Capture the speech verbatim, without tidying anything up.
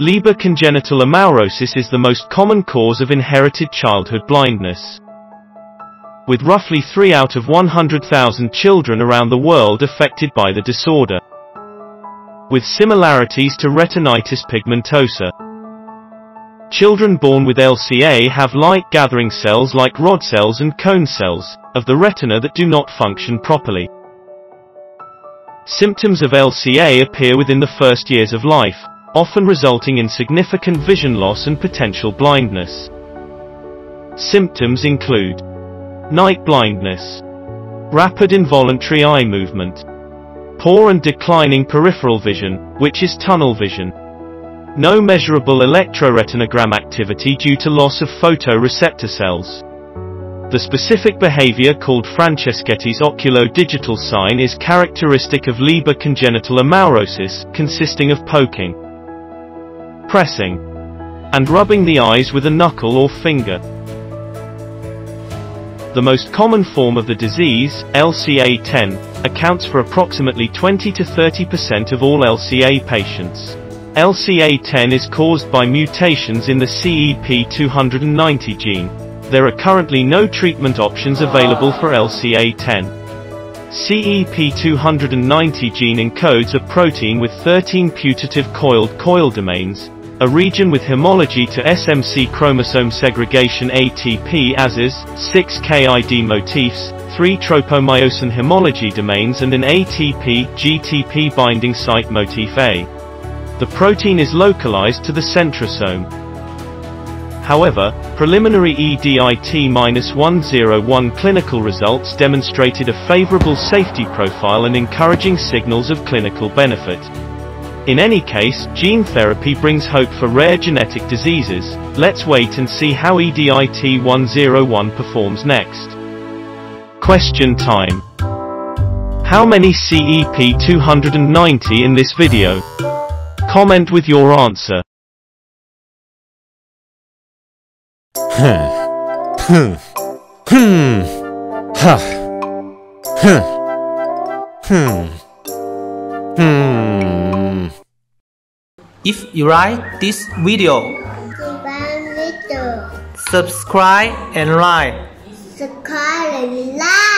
Leber congenital amaurosis is the most common cause of inherited childhood blindness, with roughly three out of one hundred thousand children around the world affected by the disorder, with similarities to retinitis pigmentosa. Children born with L C A have light-gathering cells like rod cells and cone cells of the retina that do not function properly. Symptoms of L C A appear within the first years of life, often resulting in significant vision loss and potential blindness. Symptoms include night blindness, rapid involuntary eye movement, poor and declining peripheral vision, which is tunnel vision, no measurable electroretinogram activity due to loss of photoreceptor cells. The specific behavior called Franceschetti's oculo-digital sign is characteristic of Leber congenital amaurosis, consisting of poking, pressing, and rubbing the eyes with a knuckle or finger. The most common form of the disease, L C A ten, accounts for approximately twenty to thirty percent of all L C A patients. L C A ten is caused by mutations in the C E P two ninety gene. There are currently no treatment options available for L C A ten. C E P two ninety gene encodes a protein with thirteen putative coiled coil domains, a region with homology to S M C chromosome segregation A T P ases, six K I D motifs, three tropomyosin homology domains and an A T P G T P binding site motif A. The protein is localized to the centrosome. However, preliminary E D I T one oh one clinical results demonstrated a favorable safety profile and encouraging signals of clinical benefit. In any case, gene therapy brings hope for rare genetic diseases. Let's wait and see how E D I T one oh one performs next. Question time. How many C E P two ninety in this video? Comment with your answer. Hmm. Hmm. Hmm. Huh. Hmm. Hmm. Hmm. If you like this video, subscribe and like. Subscribe and like.